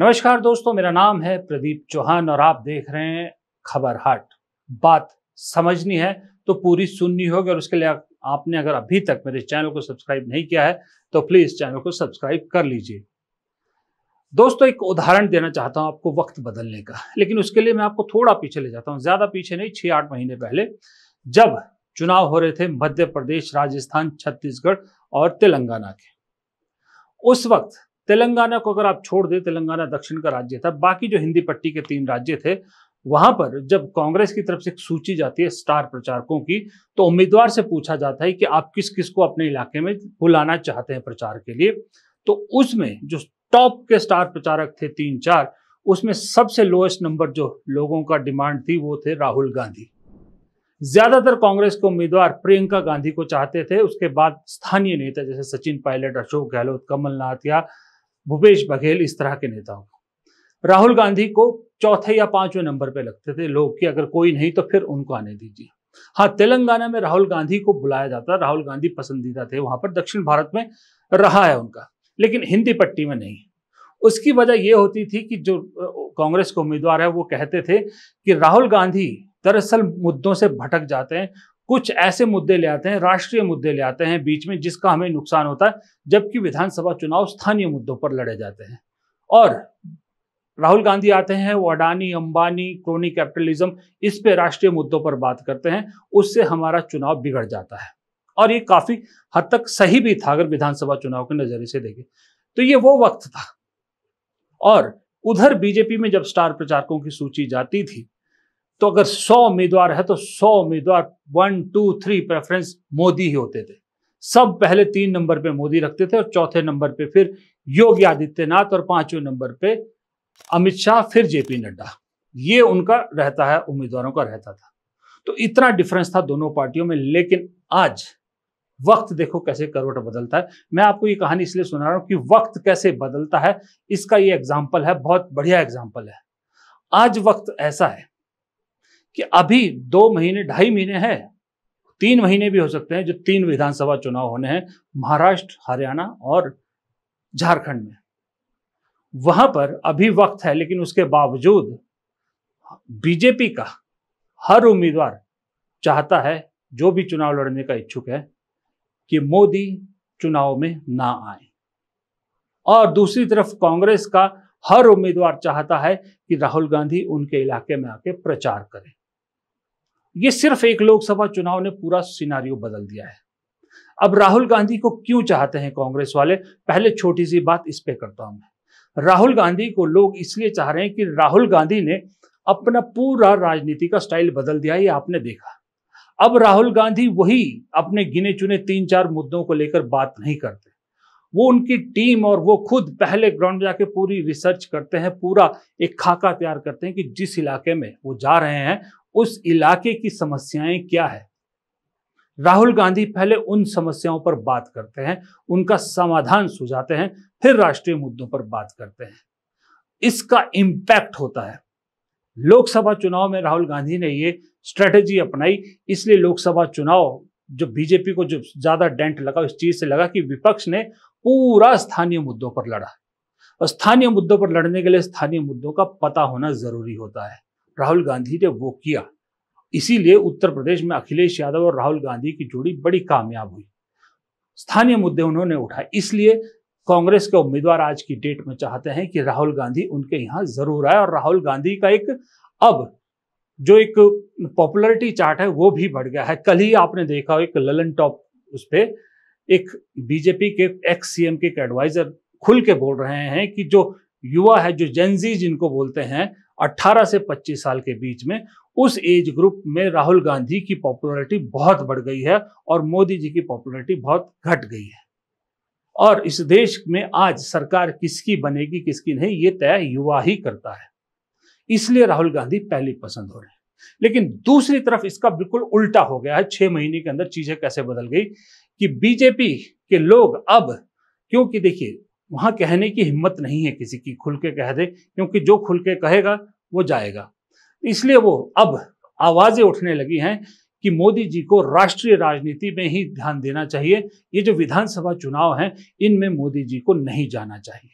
नमस्कार दोस्तों, मेरा नाम है प्रदीप चौहान और आप देख रहे हैं खबर हाट। बात समझनी है तो पूरी सुननी होगी और उसके लिए आपने अगर अभी तक मेरे चैनल को सब्सक्राइब नहीं किया है तो प्लीज चैनल को सब्सक्राइब कर लीजिए। दोस्तों, एक उदाहरण देना चाहता हूं आपको वक्त बदलने का, लेकिन उसके लिए मैं आपको थोड़ा पीछे ले जाता हूं, ज्यादा पीछे नहीं, 6-8 महीने पहले जब चुनाव हो रहे थे मध्य प्रदेश, राजस्थान, छत्तीसगढ़ और तेलंगाना के। उस वक्त तेलंगाना को अगर आप छोड़ दें, तेलंगाना दक्षिण का राज्य था, बाकी जो हिंदी पट्टी के 3 राज्य थे, वहां पर जब कांग्रेस की तरफ से एक सूची जाती है स्टार प्रचारकों की, तो उम्मीदवार से पूछा जाता है कि आप किस किस को अपने इलाके में बुलाना चाहते हैं प्रचार के लिए। तो उसमें जो टॉप के स्टार प्रचारक थे 3-4, उसमें सबसे लोएस्ट नंबर जो लोगों का डिमांड थी वो थे राहुल गांधी। ज्यादातर कांग्रेस के उम्मीदवार प्रियंका गांधी को चाहते थे, उसके बाद स्थानीय नेता जैसे सचिन पायलट, अशोक गहलोत, कमलनाथ या भूपेश बघेल, इस तरह के नेताओं को। राहुल गांधी को चौथे या 5वें नंबर पे लगते थे लोग कि अगर कोई नहीं तो फिर उनको आने दीजिए। हाँ, तेलंगाना में राहुल गांधी को बुलाया जाता, राहुल गांधी पसंदीदा थे वहां पर, दक्षिण भारत में रहा है उनका, लेकिन हिंदी पट्टी में नहीं। उसकी वजह यह होती थी कि जो कांग्रेस के उम्मीदवार है वो कहते थे कि राहुल गांधी दरअसल मुद्दों से भटक जाते हैं, कुछ ऐसे मुद्दे ले आते हैं, राष्ट्रीय मुद्दे ले आते हैं बीच में, जिसका हमें नुकसान होता है, जबकि विधानसभा चुनाव स्थानीय मुद्दों पर लड़े जाते हैं। और राहुल गांधी आते हैं, वो अडानी, अंबानी, क्रोनी कैपिटलिज्म, इस पे राष्ट्रीय मुद्दों पर बात करते हैं, उससे हमारा चुनाव बिगड़ जाता है। और ये काफी हद तक सही भी था अगर विधानसभा चुनाव के नजरिए से देखें तो। ये वो वक्त था। और उधर बीजेपी में जब स्टार प्रचारकों की सूची जाती थी तो अगर 100 उम्मीदवार है तो 100 उम्मीदवार 1, 2, 3 प्रेफरेंस मोदी ही होते थे। सब पहले 3 नंबर पे मोदी रखते थे और चौथे नंबर पे फिर योगी आदित्यनाथ और 5वें नंबर पे अमित शाह, फिर जेपी नड्डा। ये उनका रहता है, उम्मीदवारों का रहता था। तो इतना डिफरेंस था दोनों पार्टियों में। लेकिन आज वक्त देखो कैसे करवट बदलता है। मैं आपको ये कहानी इसलिए सुना रहा हूं कि वक्त कैसे बदलता है, इसका ये एग्जाम्पल है, बहुत बढ़िया एग्जाम्पल है। आज वक्त ऐसा है कि अभी 2 महीने, 2.5 महीने है, 3 महीने भी हो सकते हैं, जो 3 विधानसभा चुनाव होने हैं महाराष्ट्र, हरियाणा और झारखंड में। वहां पर अभी वक्त है, लेकिन उसके बावजूद बीजेपी का हर उम्मीदवार चाहता है, जो भी चुनाव लड़ने का इच्छुक है, कि मोदी चुनाव में ना आए। और दूसरी तरफ कांग्रेस का हर उम्मीदवार चाहता है कि राहुल गांधी उनके इलाके में आके प्रचार करें। ये सिर्फ एक लोकसभा चुनाव ने पूरा सिनारियो बदल दिया है। अब राहुल गांधी को क्यों चाहते हैं कांग्रेस वाले, पहले छोटी सी बात इस पे करता हूं मैं। राहुल गांधी को लोग इसलिए चाह रहे हैं कि राहुल गांधी ने अपना पूरा राजनीति का स्टाइल बदल दिया है, ये आपने देखा। अब राहुल गांधी वही अपने गिने चुने 3-4 मुद्दों को लेकर बात नहीं करते। वो उनकी टीम और वो खुद पहले ग्राउंड में जाके पूरी रिसर्च करते हैं, पूरा एक खाका तैयार करते हैं कि जिस इलाके में वो जा रहे हैं उस इलाके की समस्याएं क्या है। राहुल गांधी पहले उन समस्याओं पर बात करते हैं, उनका समाधान सुझाते हैं, फिर राष्ट्रीय मुद्दों पर बात करते हैं। इसका इम्पैक्ट होता है। लोकसभा चुनाव में राहुल गांधी ने ये स्ट्रेटेजी अपनाई, इसलिए लोकसभा चुनाव जो बीजेपी को जो ज्यादा डेंट लगा, इस चीज से लगा कि विपक्ष ने पूरा स्थानीय मुद्दों पर लड़ा। और स्थानीय मुद्दों पर लड़ने के लिए स्थानीय मुद्दों का पता होना जरूरी होता है। राहुल गांधी ने वो किया, इसीलिए उत्तर प्रदेश में अखिलेश यादव और राहुल गांधी की जोड़ी बड़ी कामयाब हुई। स्थानीय मुद्दे उन्होंने उठाए, इसलिए कांग्रेस के उम्मीदवार आज की डेट में चाहते हैं कि राहुल गांधी उनके यहाँ जरूर आए। और राहुल गांधी का एक अब जो एक पॉपुलैरिटी चार्ट है वो भी बढ़ गया है। कल ही आपने देखा एक ललन टॉप, उस पर एक बीजेपी के ex-CM के एडवाइजर खुल के बोल रहे हैं कि जो युवा है, जो जेनजी जिनको बोलते हैं, 18 से 25 साल के बीच में, उस एज ग्रुप में राहुल गांधी की पॉपुलैरिटी बहुत बढ़ गई है और मोदी जी की पॉपुलैरिटी बहुत घट गई है। और इस देश में आज सरकार किसकी बनेगी किसकी नहीं, ये तय युवा ही करता है। इसलिए राहुल गांधी पहली पसंद हो रहे हैं। लेकिन दूसरी तरफ इसका बिल्कुल उल्टा हो गया है। 6 महीने के अंदर चीजें कैसे बदल गई कि बीजेपी के लोग अब, क्योंकि देखिए वहां कहने की हिम्मत नहीं है किसी की खुल के कह दे, क्योंकि जो खुल के कहेगा वो जाएगा, इसलिए वो अब आवाजें उठने लगी हैं कि मोदी जी को राष्ट्रीय राजनीति में ही ध्यान देना चाहिए। ये जो विधानसभा चुनाव हैं इनमें मोदी जी को नहीं जाना चाहिए।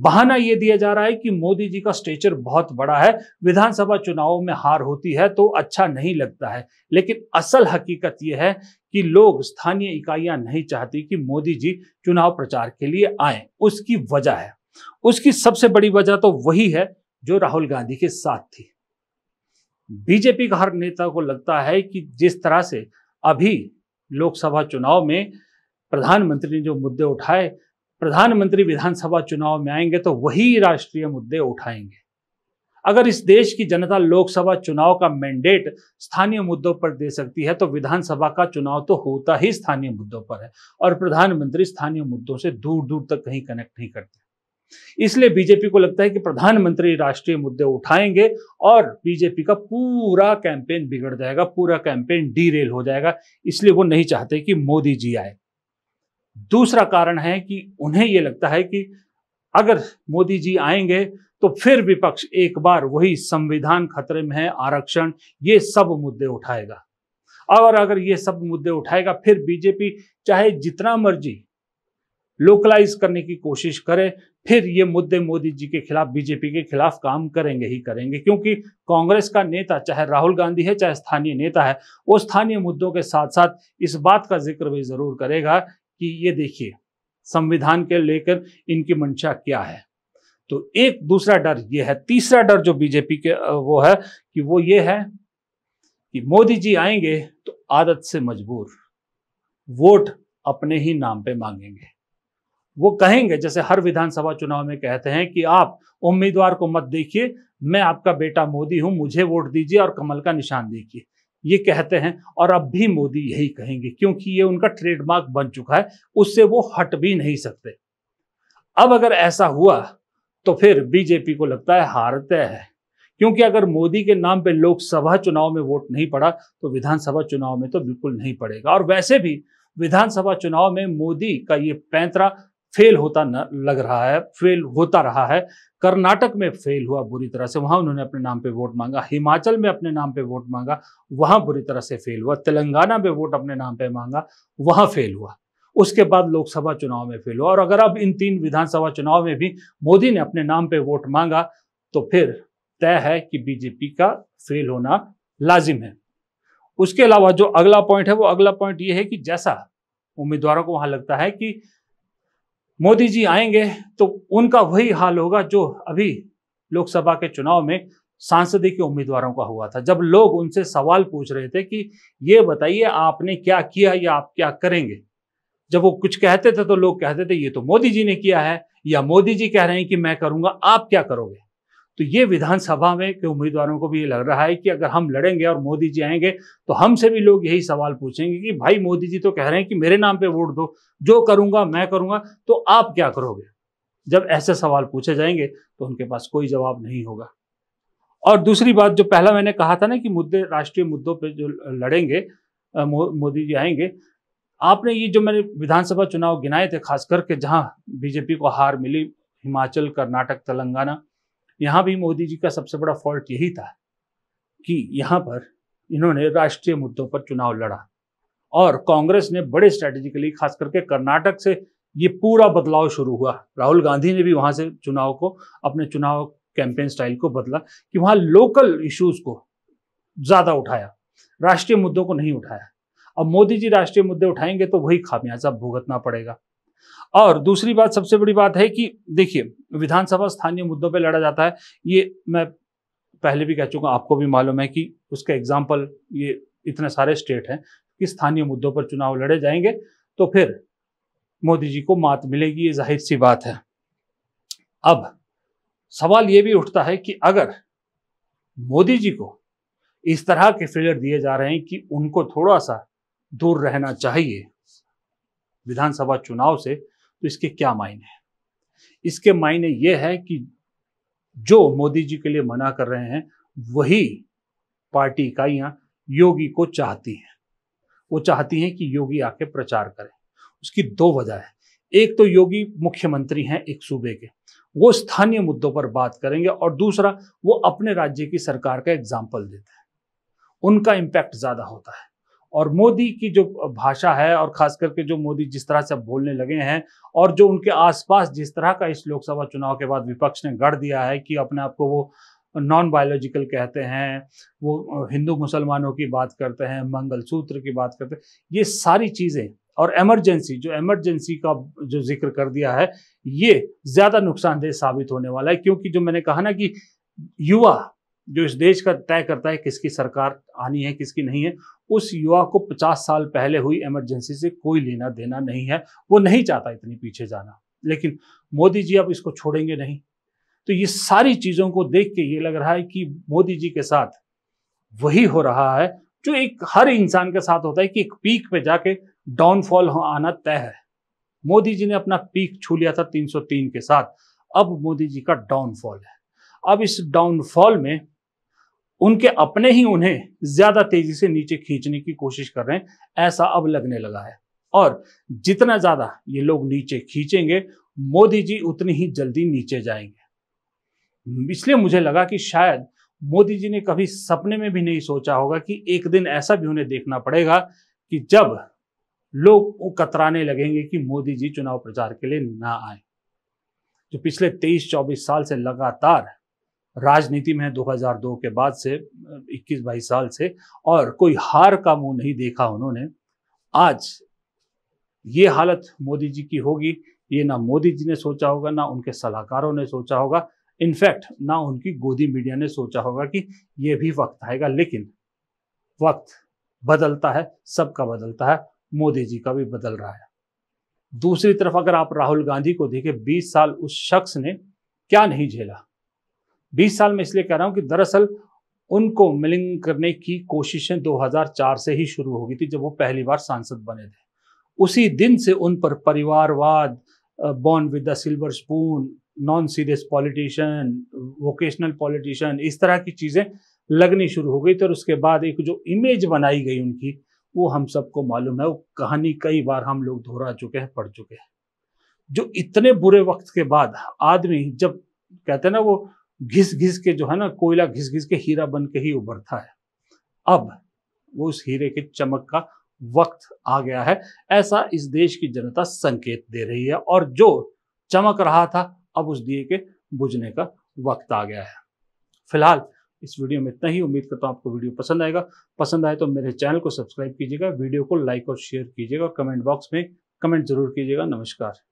बहाना यह दिया जा रहा है कि मोदी जी का स्टेचर बहुत बड़ा है, विधानसभा चुनावों में हार होती है तो अच्छा नहीं लगता है। लेकिन असल हकीकत यह है कि लोग, स्थानीय इकाइयां नहीं चाहती कि मोदी जी चुनाव प्रचार के लिए आए। उसकी वजह है, उसकी सबसे बड़ी वजह तो वही है जो राहुल गांधी के साथ थी। बीजेपी का हर नेता को लगता है कि जिस तरह से अभी लोकसभा चुनाव में प्रधानमंत्री ने जो मुद्दे उठाए, प्रधानमंत्री विधानसभा चुनाव में आएंगे तो वही राष्ट्रीय मुद्दे उठाएंगे। अगर इस देश की जनता लोकसभा चुनाव का मैंडेट स्थानीय मुद्दों पर दे सकती है तो विधानसभा का चुनाव तो होता ही स्थानीय मुद्दों पर है, और प्रधानमंत्री स्थानीय मुद्दों से दूर दूर तक कहीं कनेक्ट नहीं करते। इसलिए बीजेपी को लगता है कि प्रधानमंत्री राष्ट्रीय मुद्दे उठाएंगे और बीजेपी का पूरा कैंपेन बिगड़ जाएगा, पूरा कैंपेन डीरेल हो जाएगा, इसलिए वो नहीं चाहते कि मोदी जी आए। दूसरा कारण है कि उन्हें ये लगता है कि अगर मोदी जी आएंगे तो फिर विपक्ष एक बार वही संविधान खतरे में है, आरक्षण, ये सब मुद्दे उठाएगा। और अगर ये सब मुद्दे उठाएगा फिर बीजेपी चाहे जितना मर्जी लोकलाइज करने की कोशिश करें, फिर ये मुद्दे मोदी जी के खिलाफ, बीजेपी के खिलाफ काम करेंगे ही करेंगे, क्योंकि कांग्रेस का नेता चाहे राहुल गांधी है चाहे स्थानीय नेता है, वो स्थानीय मुद्दों के साथ साथ इस बात का जिक्र भी जरूर करेगा कि ये देखिए संविधान के लेकर इनकी मंशा क्या है। तो एक दूसरा डर ये है। तीसरा डर जो बीजेपी के वो है कि वो ये है कि मोदी जी आएंगे तो आदत से मजबूर वोट अपने ही नाम पे मांगेंगे। वो कहेंगे जैसे हर विधानसभा चुनाव में कहते हैं कि आप उम्मीदवार को मत देखिए, मैं आपका बेटा मोदी हूं, मुझे वोट दीजिए और कमल का निशान देखिए, ये कहते हैं। और अब भी मोदी यही कहेंगे क्योंकि ये उनका ट्रेडमार्क बन चुका है, उससे वो हट भी नहीं सकते। अब अगर ऐसा हुआ तो फिर बीजेपी को लगता है हार तय है, क्योंकि अगर मोदी के नाम पे लोकसभा चुनाव में वोट नहीं पड़ा तो विधानसभा चुनाव में तो बिल्कुल नहीं पड़ेगा। और वैसे भी विधानसभा चुनाव में मोदी का ये पैंतरा फेल होता लग रहा है, फेल होता रहा है। कर्नाटक में फेल हुआ बुरी तरह से, वहां उन्होंने अपने नाम पे वोट मांगा। हिमाचल में अपने नाम पे वोट मांगा, वहां बुरी तरह से फेल हुआ। तेलंगाना में वोट अपने नाम पे मांगा, वहां फेल हुआ। उसके बाद लोकसभा चुनाव में फेल हुआ। और अगर अब इन तीन विधानसभा चुनाव में भी मोदी ने अपने नाम पे वोट मांगा तो फिर तय है कि बीजेपी का फेल होना लाजिम है। उसके अलावा जो अगला पॉइंट है, वो अगला पॉइंट ये है कि जैसा उम्मीदवारों को वहां लगता है कि मोदी जी आएंगे तो उनका वही हाल होगा जो अभी लोकसभा के चुनाव में सांसद के उम्मीदवारों का हुआ था, जब लोग उनसे सवाल पूछ रहे थे कि ये बताइए आपने क्या किया या आप क्या करेंगे। जब वो कुछ कहते थे तो लोग कहते थे ये तो मोदी जी ने किया है, या मोदी जी कह रहे हैं कि मैं करूंगा, आप क्या करोगे। तो ये विधानसभा में के उम्मीदवारों को भी ये लग रहा है कि अगर हम लड़ेंगे और मोदी जी आएंगे तो हमसे भी लोग यही सवाल पूछेंगे कि भाई मोदी जी तो कह रहे हैं कि मेरे नाम पे वोट दो, जो करूंगा मैं करूंगा, तो आप क्या करोगे। जब ऐसे सवाल पूछे जाएंगे तो उनके पास कोई जवाब नहीं होगा। और दूसरी बात, जो पहला मैंने कहा था ना कि मुद्दे, राष्ट्रीय मुद्दों पर जो लड़ेंगे मोदी जी आएंगे, आपने ये जो मैंने विधानसभा चुनाव गिनाए थे, खास करके जहाँ बीजेपी को हार मिली, हिमाचल, कर्नाटक, तेलंगाना, यहाँ भी मोदी जी का सबसे बड़ा फॉल्ट यही था कि यहाँ पर इन्होंने राष्ट्रीय मुद्दों पर चुनाव लड़ा। और कांग्रेस ने बड़े स्ट्रेटेजिकली, खास करके कर्नाटक से ये पूरा बदलाव शुरू हुआ। राहुल गांधी ने भी वहाँ से चुनाव को, अपने चुनाव कैंपेन स्टाइल को बदला कि वहाँ लोकल इश्यूज को ज़्यादा उठाया, राष्ट्रीय मुद्दों को नहीं उठाया। अब मोदी जी राष्ट्रीय मुद्दे उठाएंगे तो वही खामियाजा भुगतना पड़ेगा। और दूसरी बात, सबसे बड़ी बात है कि देखिए विधानसभा स्थानीय मुद्दों पे लड़ा जाता है, ये मैं पहले भी कह चुका, आपको भी मालूम है कि उसका एग्जाम्पल ये इतने सारे स्टेट हैं कि स्थानीय मुद्दों पर चुनाव लड़े जाएंगे तो फिर मोदी जी को मात मिलेगी, ये जाहिर सी बात है। अब सवाल ये भी उठता है कि अगर मोदी जी को इस तरह के फेलियर दिए जा रहे हैं कि उनको थोड़ा सा दूर रहना चाहिए विधानसभा चुनाव से, तो इसके क्या मायने हैं। इसके मायने ये है कि जो मोदी जी के लिए मना कर रहे हैं वही पार्टी इकाइयां योगी को चाहती हैं। वो चाहती हैं कि योगी आके प्रचार करें। उसकी दो वजह है। एक तो योगी मुख्यमंत्री हैं एक सूबे के, वो स्थानीय मुद्दों पर बात करेंगे, और दूसरा वो अपने राज्य की सरकार का एग्जाम्पल देते हैं, उनका इम्पैक्ट ज़्यादा होता है। और मोदी की जो भाषा है और खास करके जो मोदी जिस तरह से बोलने लगे हैं और जो उनके आसपास जिस तरह का इस लोकसभा चुनाव के बाद विपक्ष ने गढ़ दिया है कि अपने आप को वो नॉन बायोलॉजिकल कहते हैं, वो हिंदू मुसलमानों की बात करते हैं, मंगलसूत्र की बात करते हैं, ये सारी चीज़ें और इमरजेंसी, जो इमरजेंसी का जो जिक्र कर दिया है, ये ज़्यादा नुकसानदेह साबित होने वाला है। क्योंकि जो मैंने कहा ना कि युवा जो इस देश का तय करता है किसकी सरकार आनी है किसकी नहीं है, उस युवा को 50 साल पहले हुई इमरजेंसी से कोई लेना देना नहीं है। वो नहीं चाहता इतनी पीछे जाना, लेकिन मोदी जी अब इसको छोड़ेंगे नहीं। तो ये सारी चीज़ों को देख के ये लग रहा है कि मोदी जी के साथ वही हो रहा है जो एक हर इंसान के साथ होता है कि एक पीक पे जाके डाउनफॉल आना तय है। मोदी जी ने अपना पीक छू लिया था 303 के साथ, अब मोदी जी का डाउनफॉल है। अब इस डाउनफॉल में उनके अपने ही उन्हें ज़्यादा तेज़ी से नीचे खींचने की कोशिश कर रहे हैं, ऐसा अब लगने लगा है। और जितना ज़्यादा ये लोग नीचे खींचेंगे, मोदी जी उतनी ही जल्दी नीचे जाएंगे। इसलिए मुझे लगा कि शायद मोदी जी ने कभी सपने में भी नहीं सोचा होगा कि एक दिन ऐसा भी उन्हें देखना पड़ेगा कि जब लोग कतराने लगेंगे कि मोदी जी चुनाव प्रचार के लिए ना आए। जो पिछले 23-24 साल से लगातार राजनीति में 2002 के बाद से 21-22 साल से, और कोई हार का मुंह नहीं देखा उन्होंने। आज ये हालत मोदी जी की होगी, ये ना मोदी जी ने सोचा होगा, ना उनके सलाहकारों ने सोचा होगा, इनफैक्ट ना उनकी गोदी मीडिया ने सोचा होगा कि ये भी वक्त आएगा। लेकिन वक्त बदलता है, सबका बदलता है, मोदी जी का भी बदल रहा है। दूसरी तरफ अगर आप राहुल गांधी को देखें, 20 साल उस शख्स ने क्या नहीं झेला। 20 साल में इसलिए कह रहा हूं कि दरअसल उनको मिलिंग करने की कोशिशें 2004 से ही शुरू हो गई थी, जब वो पहली बार सांसद बने थे। उसी दिन से उन पर परिवारवाद, born with the silver spoon, non serious politician, vocational politician, इस तरह की चीज़ें लगनी शुरू हो गई थी। और उसके बाद एक जो इमेज बनाई गई उनकी, वो हम सबको मालूम है। वो कहानी कई बार हम लोग दोहरा चुके हैं, पढ़ चुके हैं। जो इतने बुरे वक्त के बाद आदमी, जब कहते हैं ना वो घिस घिस के जो है ना, कोयला घिस घिस के हीरा बन के ही उभरता है, अब वो उस हीरे के चमक का वक्त आ गया है, ऐसा इस देश की जनता संकेत दे रही है। और जो चमक रहा था, अब उस दिए के बुझने का वक्त आ गया है। फिलहाल इस वीडियो में इतना ही। उम्मीद करता हूँ आपको वीडियो पसंद आएगा। पसंद आए तो मेरे चैनल को सब्सक्राइब कीजिएगा, वीडियो को लाइक और शेयर कीजिएगा, और कमेंट बॉक्स में कमेंट जरूर कीजिएगा। नमस्कार।